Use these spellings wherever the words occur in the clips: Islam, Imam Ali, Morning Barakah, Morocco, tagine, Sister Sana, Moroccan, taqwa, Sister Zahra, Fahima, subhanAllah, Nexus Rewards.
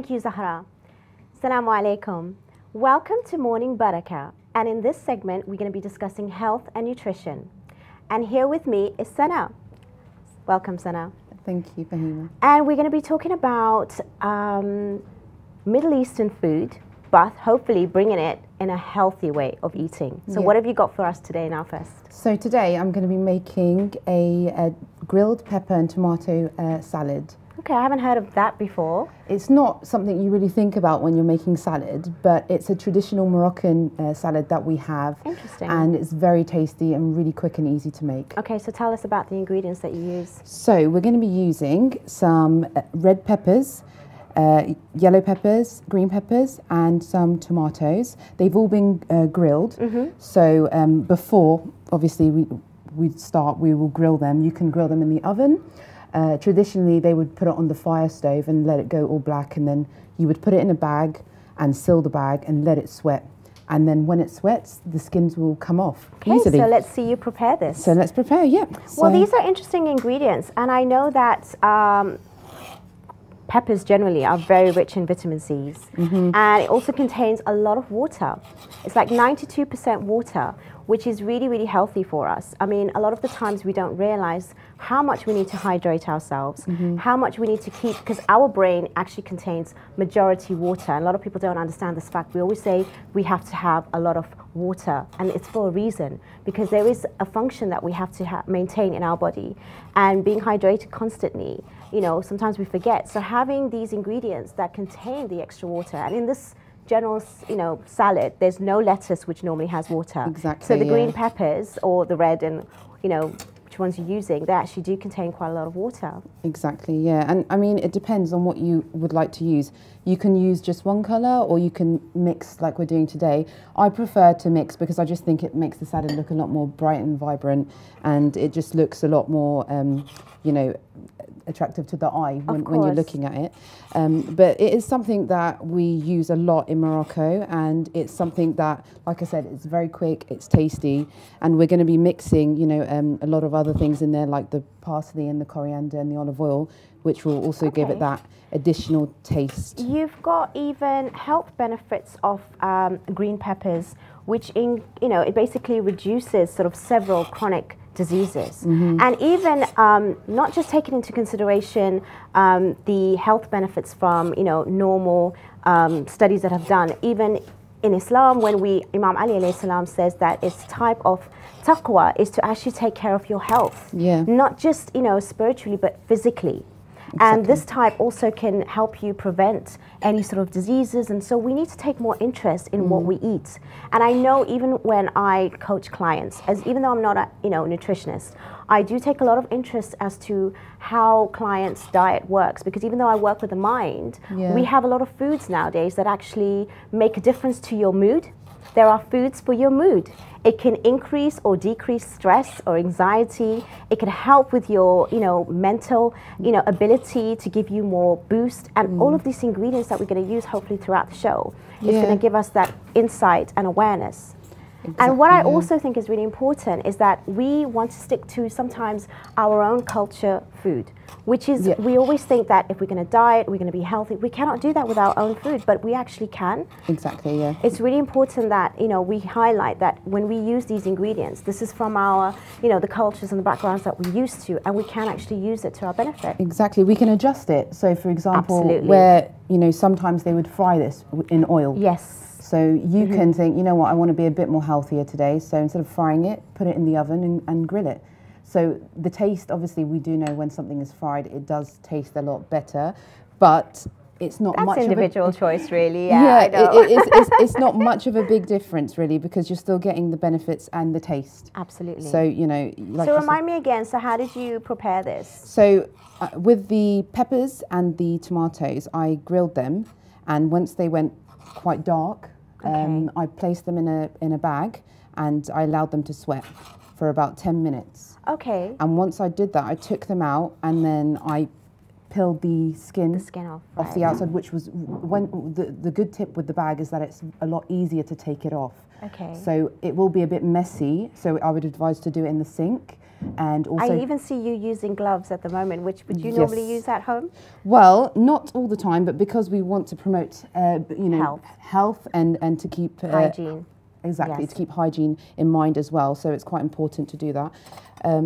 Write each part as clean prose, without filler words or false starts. Thank you, Zahra. Assalamu alaikum. Welcome to Morning Barakah. And in this segment, we're going to be discussing health and nutrition. And here with me is Sana. Welcome, Sana. Thank you, Fahima. And we're going to be talking about Middle Eastern food, but hopefully bringing it in a healthy way of eating. So what have you got for us today now first? So today I'm going to be making a grilled pepper and tomato salad. Okay, I haven't heard of that before. It's not something you really think about when you're making salad, but it's a traditional Moroccan salad that we have. Interesting. And it's very tasty and really quick and easy to make. Okay, so tell us about the ingredients that you use. So we're going to be using some red peppers, yellow peppers, green peppers, and some tomatoes. They've all been grilled. Mm-hmm. So before, obviously, we will grill them. You can grill them in the oven. Traditionally, they would put it on the fire stove and let it go all black, and then you would put it in a bag and seal the bag and let it sweat. And then when it sweats, the skins will come off easily. So let's see you prepare this. So let's prepare, yeah. Well, these are interesting ingredients, and I know that peppers generally are very rich in vitamin C's, and it also contains a lot of water. It's like 92% water, which is really, really healthy for us. I mean, a lot of the times we don't realize how much we need to hydrate ourselves, how much we need to keep, because our brain actually contains majority water. A lot of people don't understand this fact. We always say we have to have a lot of water, and it's for a reason, because there is a function that we have to maintain in our body, and being hydrated constantly, you know, sometimes we forget. So having these ingredients that contain the extra water, and in this general, you know, salad, there's no lettuce, which normally has water. Exactly. So the green peppers, or the red, and you know, which ones you're using, they actually do contain quite a lot of water. Exactly, yeah. And I mean, it depends on what you would like to use. You can use just one color, or you can mix like we're doing today. I prefer to mix because I just think it makes the salad look a lot more bright and vibrant, and it just looks a lot more, you know, attractive to the eye when you're looking at it. But it is something that we use a lot in Morocco, and it's something that, like I said, it's very quick, it's tasty, and we're going to be mixing, you know, a lot of other things in there, like the parsley and the coriander and the olive oil, which will also give it that additional taste. You've got even health benefits of green peppers, which you know, it basically reduces sort of several chronic diseases. And even not just taking into consideration the health benefits from, you know, normal studies that have done, even in Islam, when Imam Ali alayhi salam says that its type of taqwa is to actually take care of your health, not just, you know, spiritually, but physically. Exactly. And this type also can help you prevent any sort of diseases. And so we need to take more interest in what we eat. And I know even when I coach clients, even though I'm not a, you know, nutritionist, I do take a lot of interest as to how clients' diet works, because even though I work with the mind, we have a lot of foods nowadays that actually make a difference to your mood. There are foods for your mood. It can increase or decrease stress or anxiety. It can help with your, you know, mental, you know, ability to give you more boost. And all of these ingredients that we're going to use hopefully throughout the show is going to give us that insight and awareness. Exactly. And what I also think is really important is that we want to stick to sometimes our own culture food, which is we always think that if we're going to diet, we're going to be healthy. We cannot do that with our own food, but we actually can. Exactly, yeah. It's really important that, you know, we highlight that when we use these ingredients, this is from our, you know, the cultures and the backgrounds that we're used to, and we can actually use it to our benefit. Exactly, we can adjust it. So, for example, where, you know, sometimes they would fry this in oil. Yes. So you can think, you know what, I want to be a bit more healthier today, so instead of frying it, put it in the oven and grill it. So the taste, obviously, we do know when something is fried, it does taste a lot better, but it's not much individual choice, really. Yeah, I know. It's not much of a big difference, really, because you're still getting the benefits and the taste. Absolutely. So, you know, like so remind me again, so how did you prepare this? So with the peppers and the tomatoes, I grilled them, and once they went quite dark, I placed them in a bag, and I allowed them to sweat for about 10 minutes. Okay. And once I did that, I took them out, and then I peeled the skin off the outside, which was when the good tip with the bag is that it's a lot easier to take it off. Okay. So it will be a bit messy, so I would advise to do it in the sink. And also, I even see you using gloves at the moment, which would you normally use at home? Well, not all the time, but because we want to promote, you know, health and to keep hygiene. Exactly, to keep hygiene in mind as well. So it's quite important to do that.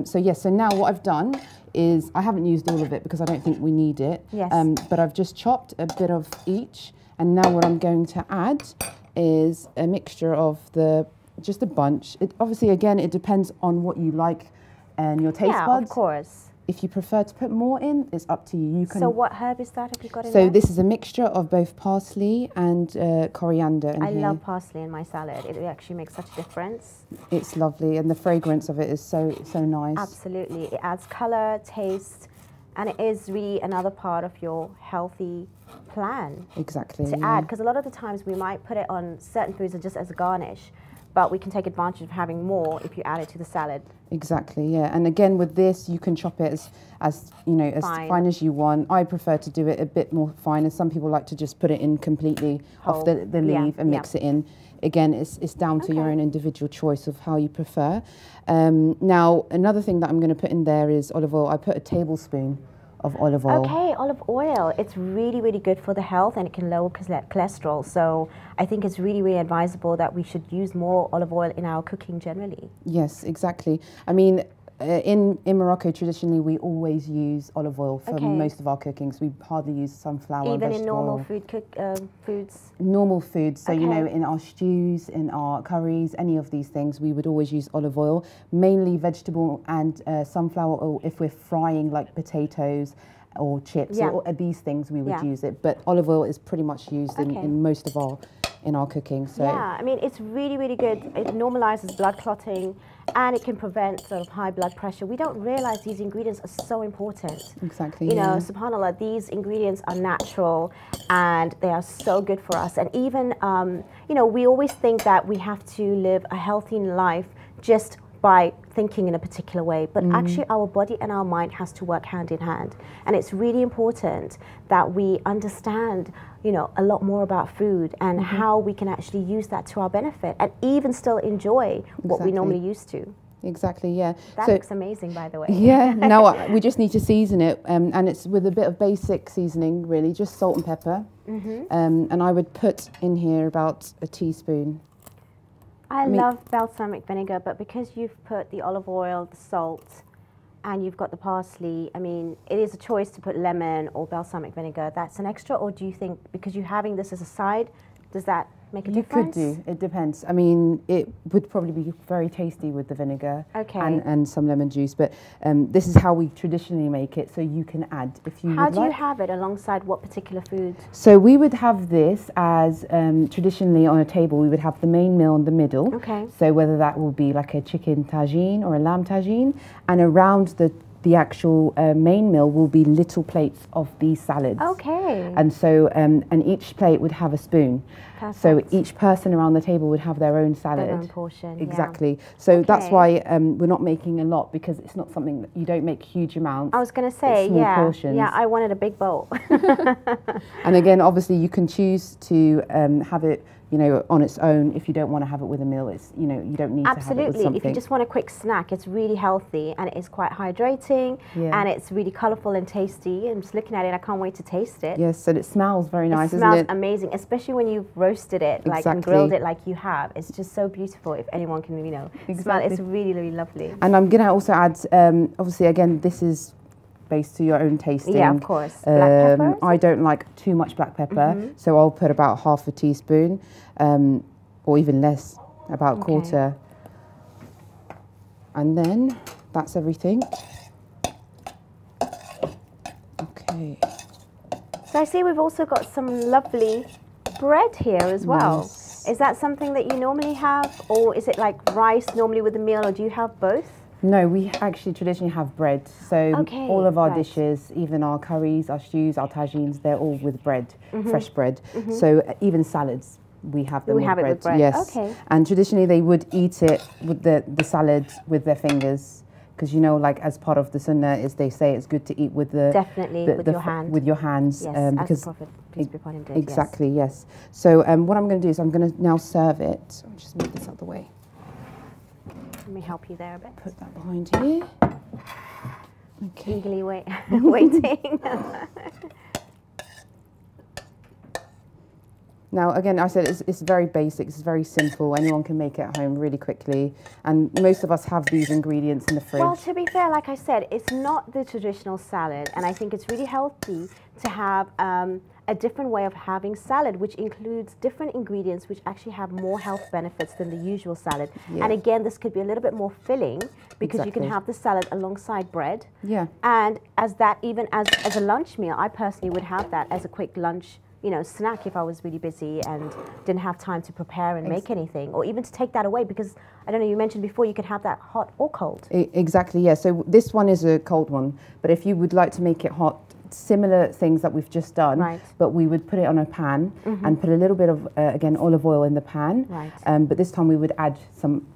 So yes, so now what I've done is I haven't used all of it because I don't think we need it. Yes. But I've just chopped a bit of each, and now what I'm going to add is a mixture of the just a bunch. It obviously again it depends on what you like and your taste buds. Yeah, of course. If you prefer to put more in, it's up to you. You can. So what herb is that? Have you got in there? So this is a mixture of both parsley and coriander. I love parsley in my salad. It actually makes such a difference. It's lovely, and the fragrance of it is so nice. Absolutely, it adds color, taste, and it is really another part of your healthy plan. Exactly. To add, because a lot of the times we might put it on certain foods just as a garnish, but we can take advantage of having more if you add it to the salad. Exactly, yeah. And again, with this, you can chop it as fine as you want. I prefer to do it a bit more fine, and some people like to just put it in completely off the leaf and mix it in. Again, it's down to your own individual choice of how you prefer. Now, another thing that I'm going to put in there is olive oil. I put a tablespoon of olive oil. Okay, olive oil. It's really, really good for the health, and it can lower cholesterol. So I think it's really, really advisable that we should use more olive oil in our cooking generally. Yes, exactly. I mean, in Morocco, traditionally, we always use olive oil for most of our cookings. We hardly use sunflower, even in normal foods? Normal foods. So, you know, in our stews, in our curries, any of these things, we would always use olive oil, mainly vegetable and sunflower oil if we're frying like potatoes or chips or these things, we would use it. But olive oil is pretty much used in most of our cooking. So yeah, I mean, it's really, really good. It normalizes blood clotting, and it can prevent sort of high blood pressure. We don't realize these ingredients are so important. Exactly. You know, subhanAllah, these ingredients are natural, and they are so good for us. And even, you know, we always think that we have to live a healthy life just by thinking in a particular way, but actually our body and our mind has to work hand in hand. And it's really important that we understand, you know, a lot more about food and how we can actually use that to our benefit and even still enjoy what we normally used to. Exactly, yeah. That looks amazing, by the way. Yeah, now we just need to season it, and it's with a bit of basic seasoning, really, just salt and pepper. And I would put in here about a teaspoon. I love balsamic vinegar, but because you've put the olive oil, the salt, and you've got the parsley, I mean, it is a choice to put lemon or balsamic vinegar. That's an extra, or do you think, because you're having this as a side, does that make a difference? You could do, it depends. I mean, it would probably be very tasty with the vinegar and some lemon juice, but this is how we traditionally make it, so you can add if you would like. How do you have it alongside what particular food? So we would have this as, traditionally on a table, we would have the main meal in the middle. Okay. So whether that will be like a chicken tagine or a lamb tagine, and around the actual main meal will be little plates of these salads. Okay. And so, and each plate would have a spoon. Perfect. So each person around the table would have their own salad. Their own portion. Exactly. Yeah. So that's why we're not making a lot, because it's not something that you don't make huge amounts. I was going to say, portions. Yeah, I wanted a big bowl. And again, obviously you can choose to have it, you know, on its own. If you don't want to have it with a meal, it's, you know, you don't need to have it with something. If you just want a quick snack, it's really healthy, and it's quite hydrating, and it's really colourful and tasty. I'm just looking at it, I can't wait to taste it. Yes, and it smells very nice, isn't it? It smells amazing, especially when you've roasted it, like and grilled it like you have. It's just so beautiful, if anyone can, you know, smell it. It's really, really lovely. And I'm going to also add, obviously, again, this is based to your own tasting. Yeah, of course. Black pepper? I don't like too much black pepper, so I'll put about half a teaspoon, or even less, about a quarter. And then that's everything. Okay. So I see we've also got some lovely bread here as well. Nice. Is that something that you normally have, or is it like rice normally with a meal, or do you have both? No, we actually traditionally have bread. So all of our dishes, even our curries, our stews, our tagines, they're all with bread, fresh bread. So even salads, we have them with bread. It with bread. Yes. Okay. And traditionally, they would eat it with the salad with their fingers, because you know, like as part of the sunnah, is they say it's good to eat with the with your hands. Yes, because as the Prophet, peace be upon him, did. Exactly. Yes. So what I'm going to do is I'm going to now serve it. I'll just move this out of the way. Let me help you there a bit. Put that behind here. Okay. Eagerly waiting. Now, again, I said it's very basic, it's very simple. Anyone can make it at home really quickly. And most of us have these ingredients in the fridge. Well, to be fair, like I said, it's not the traditional salad. And I think it's really healthy to have a different way of having salad, which includes different ingredients which actually have more health benefits than the usual salad. Yeah. And again, this could be a little bit more filling because you can have the salad alongside bread. Yeah. And as that, even as a lunch meal, I personally would have that as a quick lunch snack if I was really busy and didn't have time to prepare and make anything, or even to take that away, because I don't know, you mentioned before you could have that hot or cold. Exactly, yeah. So this one is a cold one, but if you would like to make it hot, similar things that we've just done, but we would put it on a pan and put a little bit of, again, olive oil in the pan, but this time we would add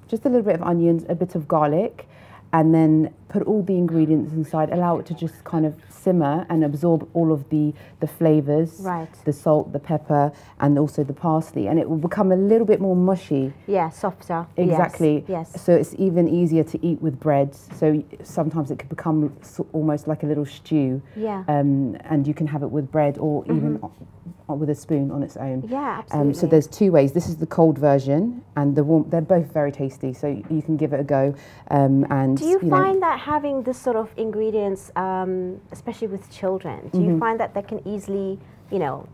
just a little bit of onions, a bit of garlic, and then put all the ingredients inside, allow it to just kind of simmer and absorb all of the flavours, the salt, the pepper, and also the parsley, and it will become a little bit more mushy. Yeah, softer. Exactly. Yes. So it's even easier to eat with bread, so sometimes it could become almost like a little stew, and you can have it with bread or even with a spoon on its own. Yeah, absolutely. So there's two ways. This is the cold version and the warm. They're both very tasty, so you can give it a go. And do you, find that having this sort of ingredients, especially with children, do you find that they can easily,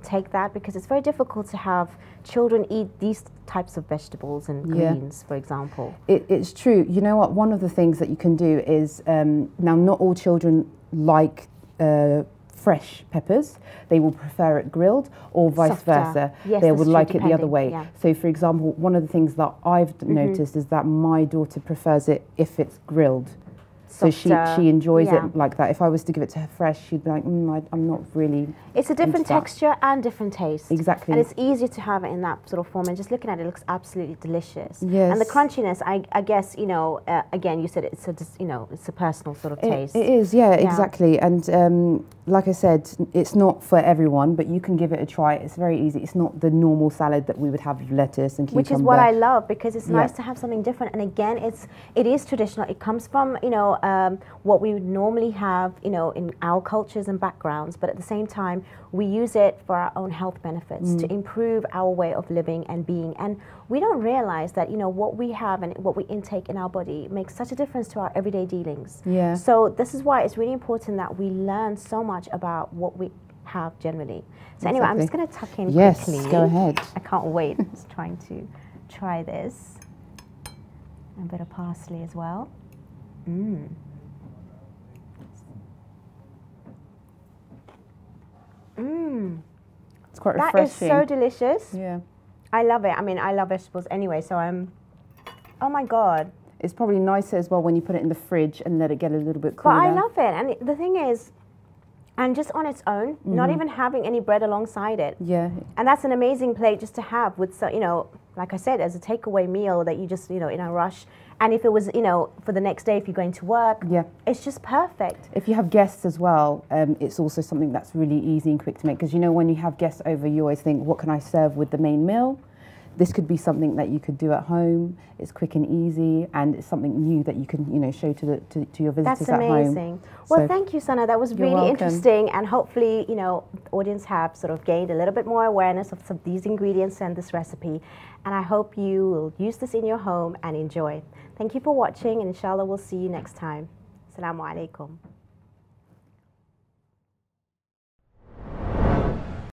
take that? Because it's very difficult to have children eat these types of vegetables and greens, for example. It's true. You know what? One of the things that you can do is now not all children like fresh peppers. They will prefer it grilled, or vice versa. Yes, they would like it the other way. Yeah. So for example, one of the things that I've noticed is that my daughter prefers it if it's grilled. So she enjoys it like that. If I was to give it to her fresh, she'd be like, I'm not really. It's a different texture and different taste. Exactly. And it's easier to have it in that sort of form. And just looking at it, it looks absolutely delicious. Yes. And the crunchiness, I guess, again, you said it's it's a personal sort of taste. It is, yeah. Exactly. And like I said, it's not for everyone, but you can give it a try. It's very easy. It's not the normal salad that we would have with lettuce and cucumber. Which is what I love, because it's nice to have something different. And again, it is traditional. It comes from, what we would normally have, in our cultures and backgrounds, but at the same time, we use it for our own health benefits, to improve our way of living and being. And we don't realize that, what we have and what we intake in our body makes such a difference to our everyday dealings. Yeah. So this is why it's really important that we learn so much about what we have generally. So anyway, I'm just going to tuck in quickly. Yes, go ahead. I can't wait. I'm just trying to try this. And a bit of parsley as well. It's quite refreshing. That is so delicious. Yeah. I love it. I mean, I love vegetables anyway, so I'm, oh my God. It's probably nicer as well when you put it in the fridge and let it get a little bit cooler. But I love it. And the thing is, and just on its own, not even having any bread alongside it. Yeah. And that's an amazing plate just to have with, like I said, as a takeaway meal that you just, in a rush. And if it was, for the next day, if you're going to work, it's just perfect. If you have guests as well, it's also something that's really easy and quick to make. Because, when you have guests over, you always think, what can I serve with the main meal? This could be something that you could do at home. It's quick and easy, and it's something new that you can, show to your visitors at home. That's amazing. Well, so thank you, Sana. That was really interesting, and hopefully, the audience have sort of gained a little bit more awareness of some of these ingredients and this recipe. And I hope you will use this in your home and enjoy. Thank you for watching, and inshallah, we'll see you next time. Assalamu alaikum.